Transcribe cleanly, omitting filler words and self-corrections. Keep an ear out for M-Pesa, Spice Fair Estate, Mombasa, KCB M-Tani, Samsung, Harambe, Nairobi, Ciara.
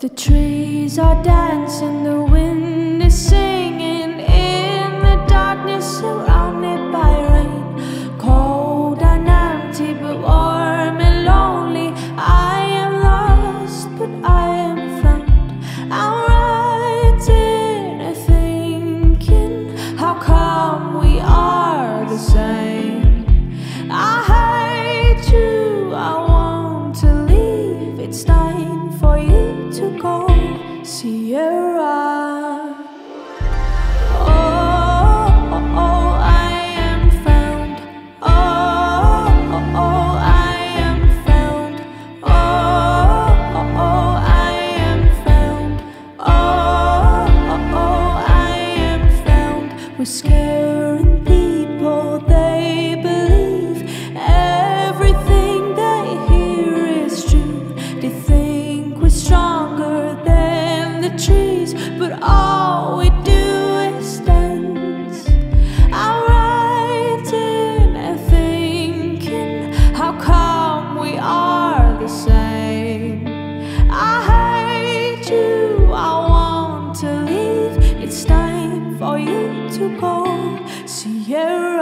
The trees are dancing, the wind is singing. In the darkness, surrounded by rain, cold and empty, but warm and lonely. I am lost, but I am found. I'm writing and thinking, how come we are the same? I hate you, I want to leave. It's time for you to go, Ciara. Oh, I am found. Oh, I am found. Oh, I am found. Oh, I am found. We're scaring people, they believe everything they hear is true. They think we're strong, but all we do is dance. I'm writing and thinking, how come we are the same? I hate you, I want to leave. It's time for you to go, Ciara.